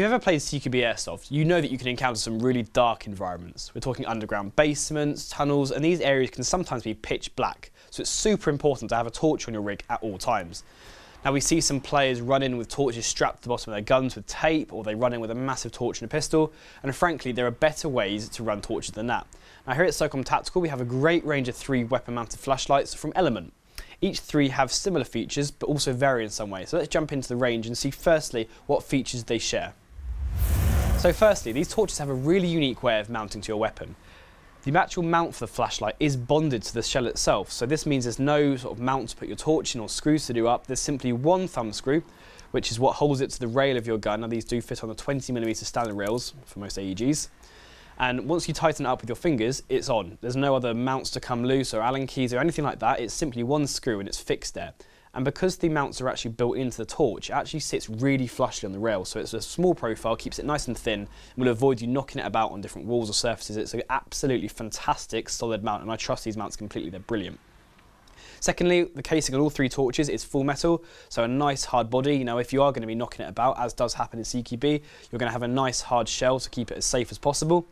If you've ever played CQB Airsoft, you know that you can encounter some really dark environments. We're talking underground basements, tunnels, and these areas can sometimes be pitch black, so it's super important to have a torch on your rig at all times. Now we see some players run in with torches strapped to the bottom of their guns with tape, or they run in with a massive torch and a pistol, and frankly there are better ways to run torches than that. Now here at Socom Tactical we have a great range of 3 weapon mounted flashlights from Element. Each 3 have similar features but also vary in some way, so let's jump into the range and see firstly what features they share. So firstly, these torches have a really unique way of mounting to your weapon. The actual mount for the flashlight is bonded to the shell itself, so this means there's no sort of mount to put your torch in or screws to do up. There's simply one thumb screw, which is what holds it to the rail of your gun. Now these do fit on the 20mm standard rails for most AEGs. And once you tighten it up with your fingers, it's on. There's no other mounts to come loose or Allen keys or anything like that. It's simply one screw and it's fixed there. And because the mounts are actually built into the torch, it actually sits really flushly on the rail, so it's a small profile, keeps it nice and thin, and will avoid you knocking it about on different walls or surfaces. It's an absolutely fantastic solid mount, and I trust these mounts completely, they're brilliant. Secondly, the casing on all 3 torches is full metal, so a nice hard body. You know, if you are going to be knocking it about, as does happen in CQB, you're going to have a nice hard shell to keep it as safe as possible.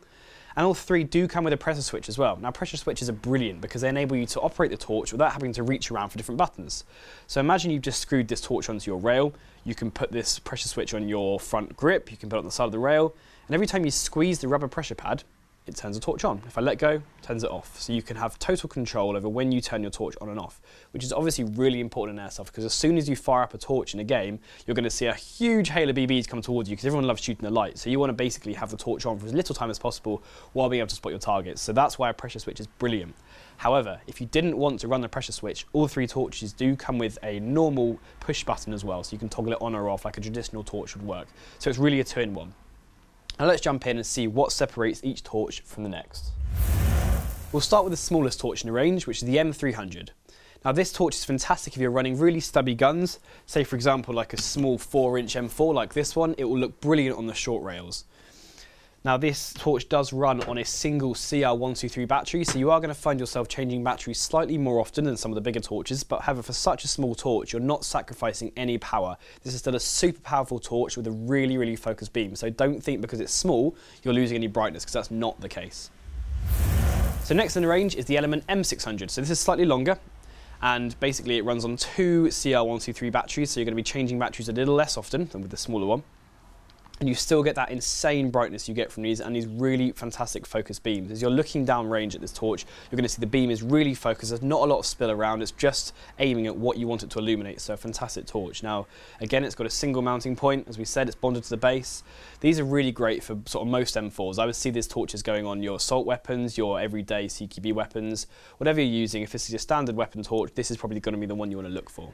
And all 3 do come with a pressure switch as well. Now pressure switches are brilliant because they enable you to operate the torch without having to reach around for different buttons. So imagine you've just screwed this torch onto your rail, you can put this pressure switch on your front grip, you can put it on the side of the rail, and every time you squeeze the rubber pressure pad, it turns the torch on. If I let go, it turns it off. So you can have total control over when you turn your torch on and off, which is obviously really important in airsoft because as soon as you fire up a torch in a game, you're going to see a huge hail of BBs come towards you because everyone loves shooting the light. So you want to basically have the torch on for as little time as possible while being able to spot your targets. So that's why a pressure switch is brilliant. However, if you didn't want to run the pressure switch, all 3 torches do come with a normal push button as well. So you can toggle it on or off like a traditional torch would work. So it's really a 2-in-1. Now let's jump in and see what separates each torch from the next. We'll start with the smallest torch in the range, which is the M300. Now this torch is fantastic if you're running really stubby guns, say for example like a small 4-inch M4 like this one, it will look brilliant on the short rails. Now this torch does run on a single CR123 battery, so you are going to find yourself changing batteries slightly more often than some of the bigger torches, but however for such a small torch you're not sacrificing any power. This is still a super powerful torch with a really focused beam, so don't think because it's small you're losing any brightness, because that's not the case. So next in the range is the Element M600, so this is slightly longer. And basically it runs on 2 CR123 batteries, so you're going to be changing batteries a little less often than with the smaller one. And you still get that insane brightness you get from these and these really fantastic focused beams. As you're looking down range at this torch, you're going to see the beam is really focused. There's not a lot of spill around. It's just aiming at what you want it to illuminate. So a fantastic torch. Now, again, it's got a single mounting point. As we said, it's bonded to the base. These are really great for sort of most M4s. I would see these torches going on your assault weapons, your everyday CQB weapons, whatever you're using. If this is your standard weapon torch, this is probably going to be the one you want to look for.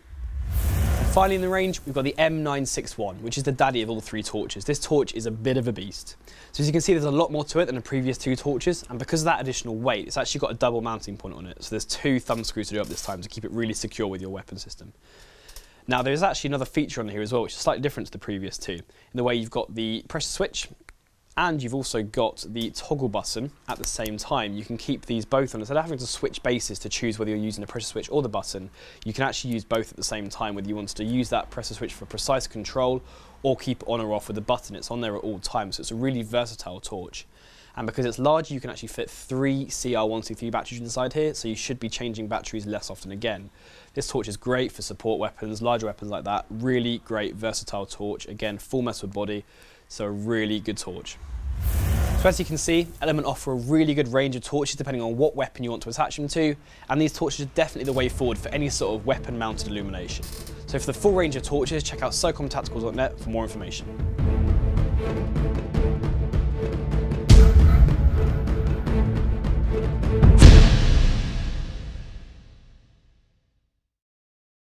Finally in the range, we've got the M961, which is the daddy of all 3 torches. This torch is a bit of a beast. So as you can see, there's a lot more to it than the previous 2 torches, and because of that additional weight, it's actually got a double mounting point on it. So there's 2 thumb screws to do up this time to keep it really secure with your weapon system. Now there's actually another feature on here as well, which is slightly different to the previous 2, in the way you've got the pressure switch, and you've also got the toggle button at the same time. You can keep these both on instead of having to switch bases to choose whether you're using the pressure switch or the button. You can actually use both at the same time, whether you want to use that pressure switch for precise control or keep on or off with the button. It's on there at all times, so it's a really versatile torch. And because it's larger, you can actually fit 3 CR123 batteries inside here, so you should be changing batteries less often again. This torch is great for support weapons, larger weapons like that. Really great, versatile torch. Again, full metal body, so a really good torch. So as you can see, Element offer a really good range of torches depending on what weapon you want to attach them to, and these torches are definitely the way forward for any sort of weapon-mounted illumination. So for the full range of torches, check out socomtactical.net for more information.